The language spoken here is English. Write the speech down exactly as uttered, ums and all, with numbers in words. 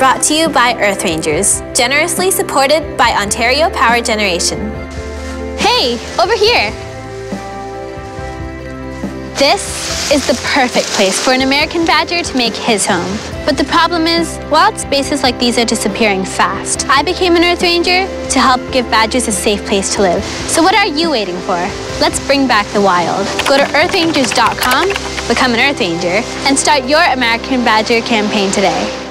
brought to you by Earth Rangers, generously supported by Ontario Power Generation. Hey, over here! This is the perfect place for an American badger to make his home. But the problem is, wild spaces like these are disappearing fast. I became an Earth Ranger to help give badgers a safe place to live. So what are you waiting for? Let's bring back the wild. Go to earth rangers dot com, become an Earth Ranger, and start your American Badger campaign today.